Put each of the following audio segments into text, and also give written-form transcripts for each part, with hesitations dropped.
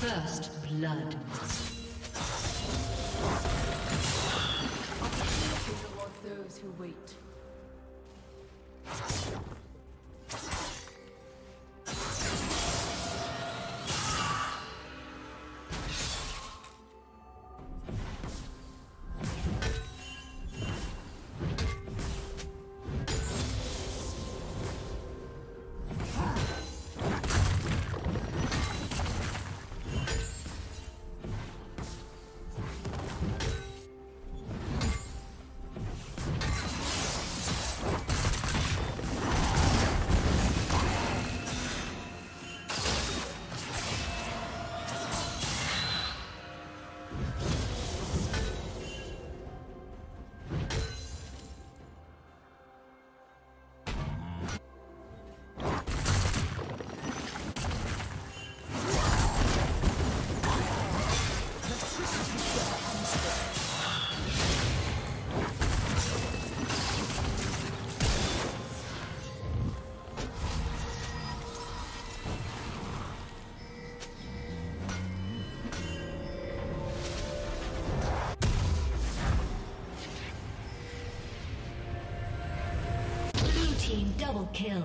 First blood. Opportunity rewards those who wait. Double kill.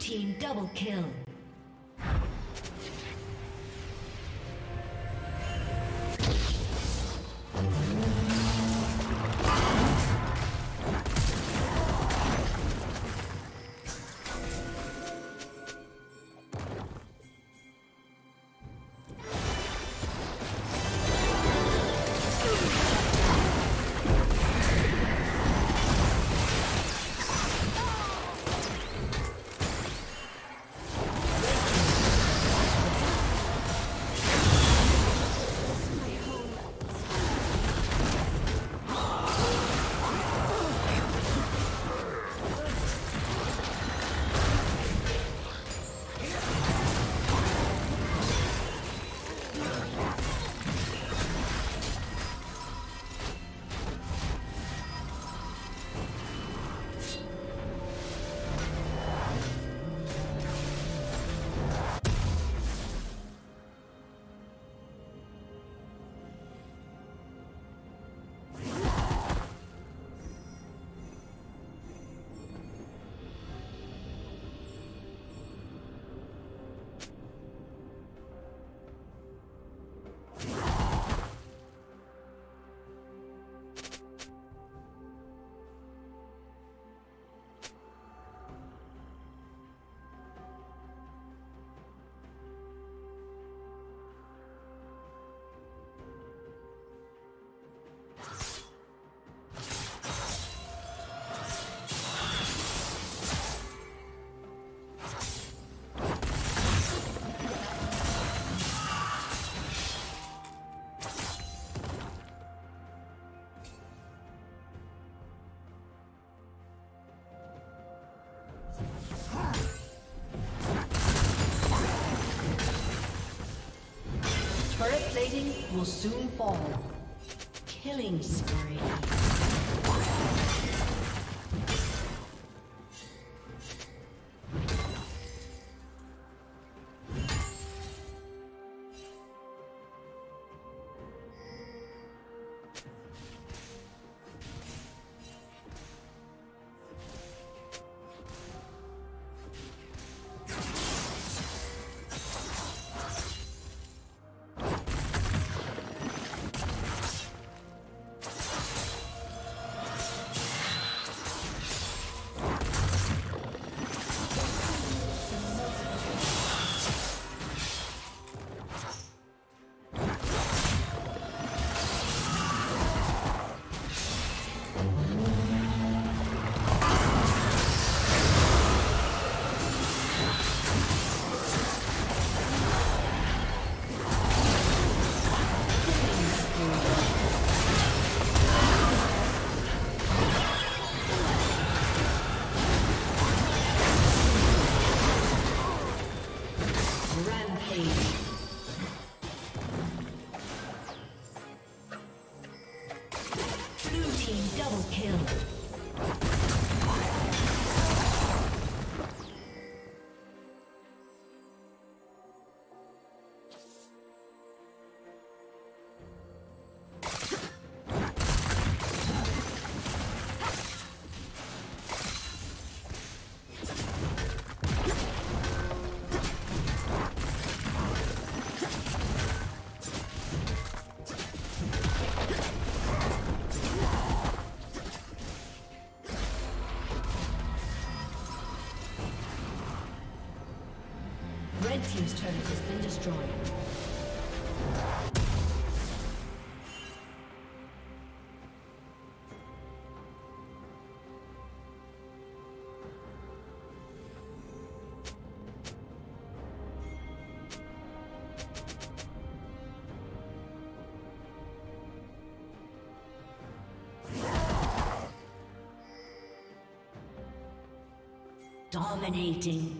Team double kill. plating will soon fall. Killing spree. Red team's turret has been destroyed. Dominating.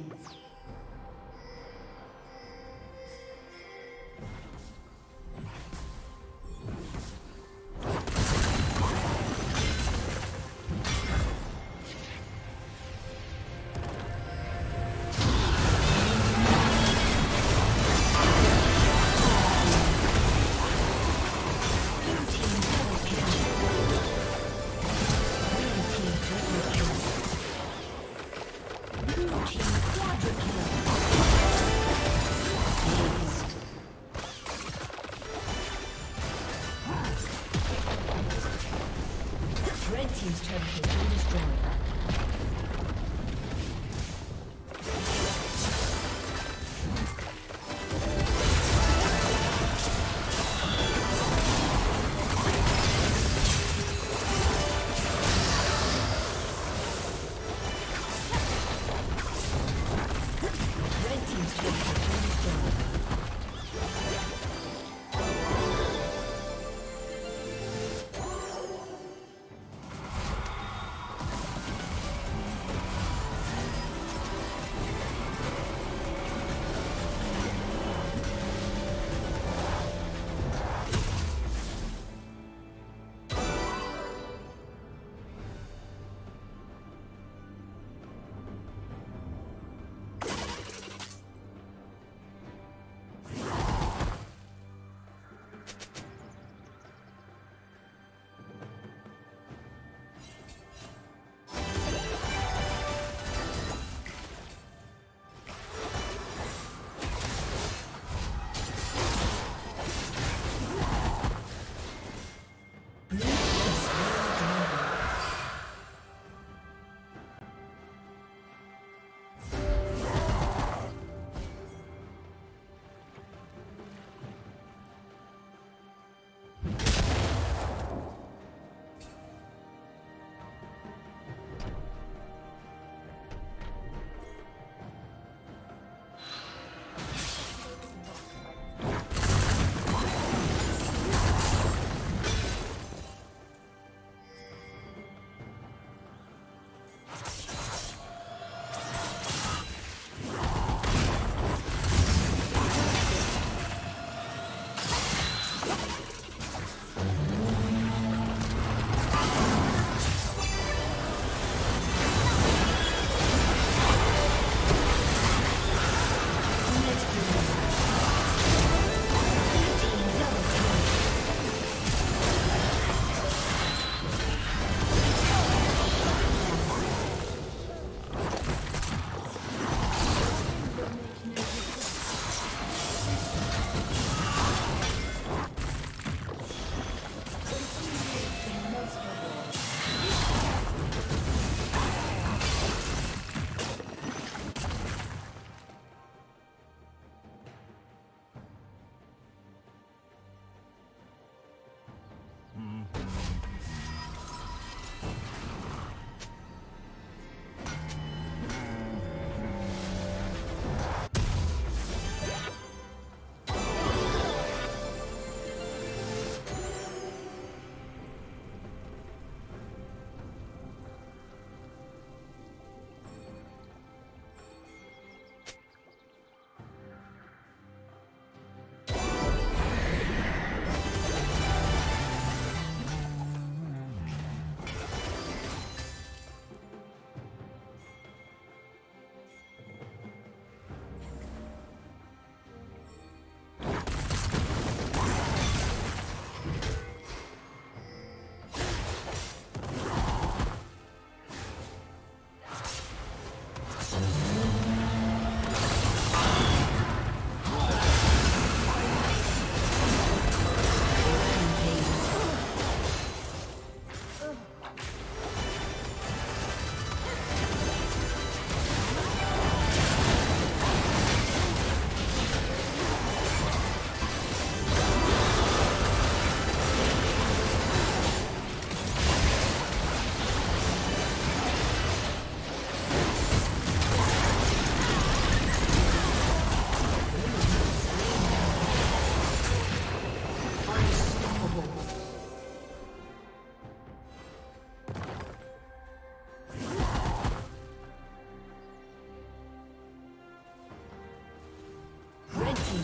Red team's turret has been destroyed.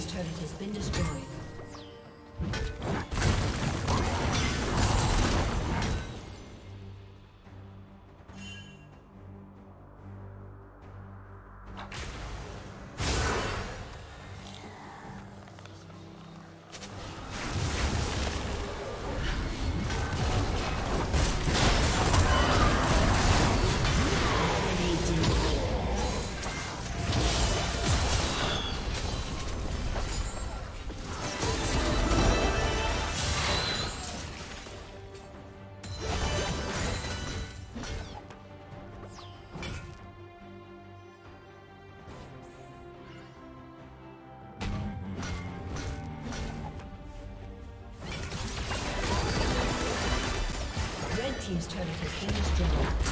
team's turret has been destroyed. Team's turret has been destroyed.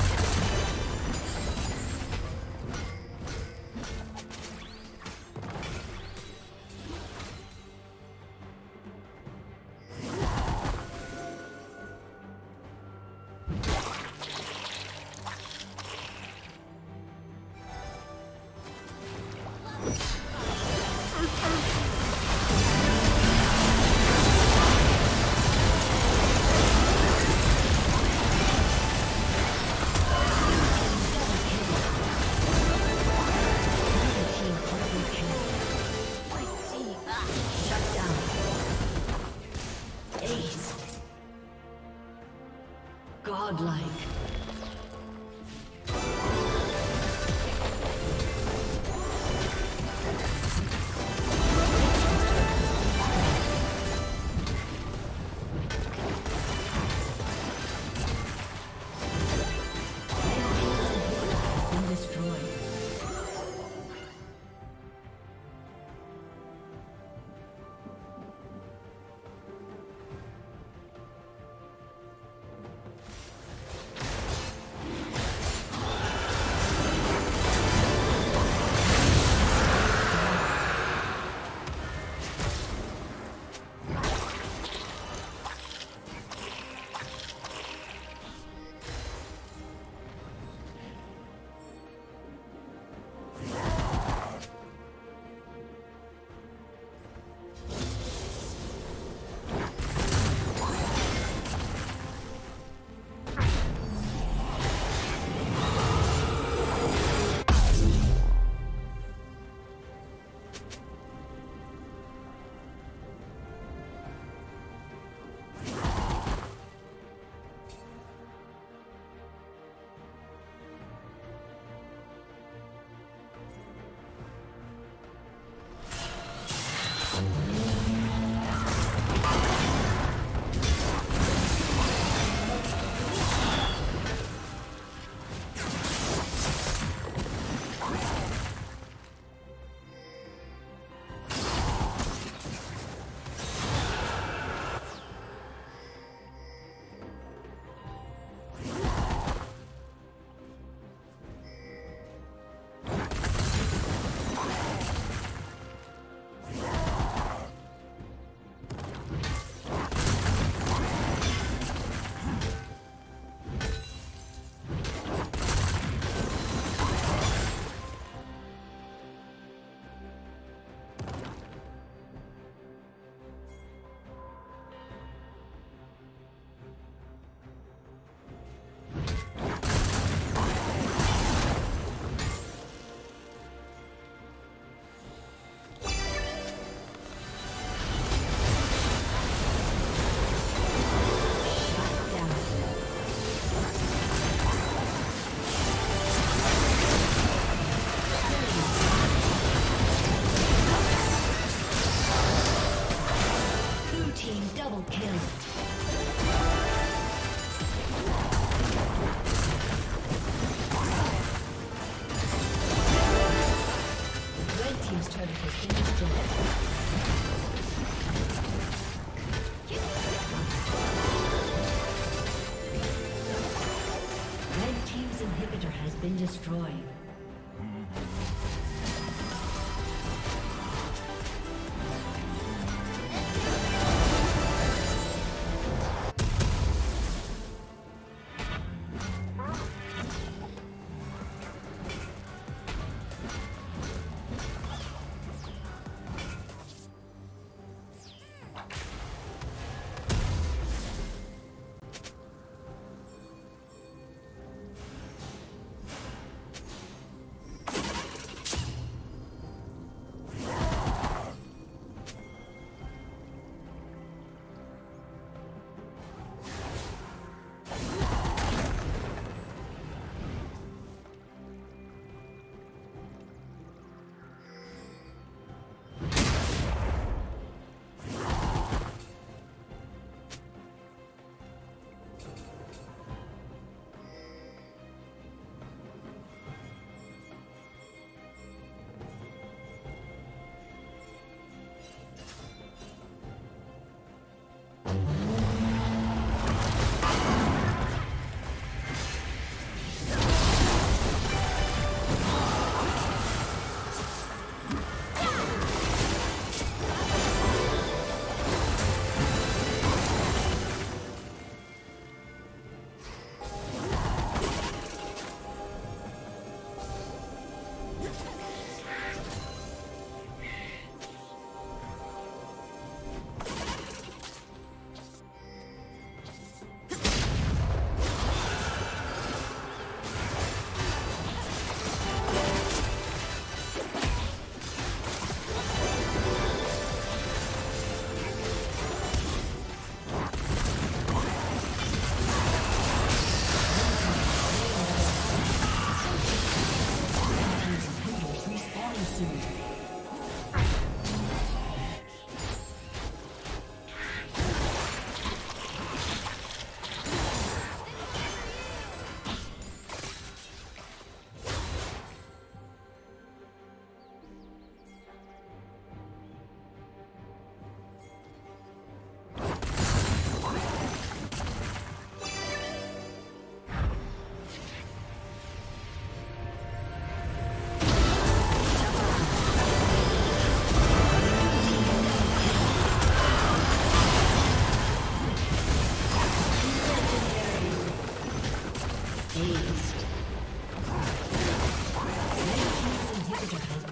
Destroyed.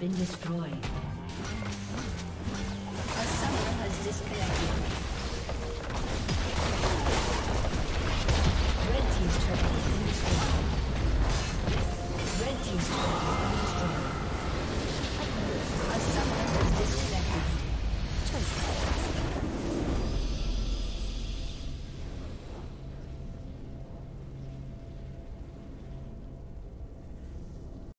been destroyed. A summoner has disconnected. Red team's turret has been destroyed. Red team's turret has been destroyed.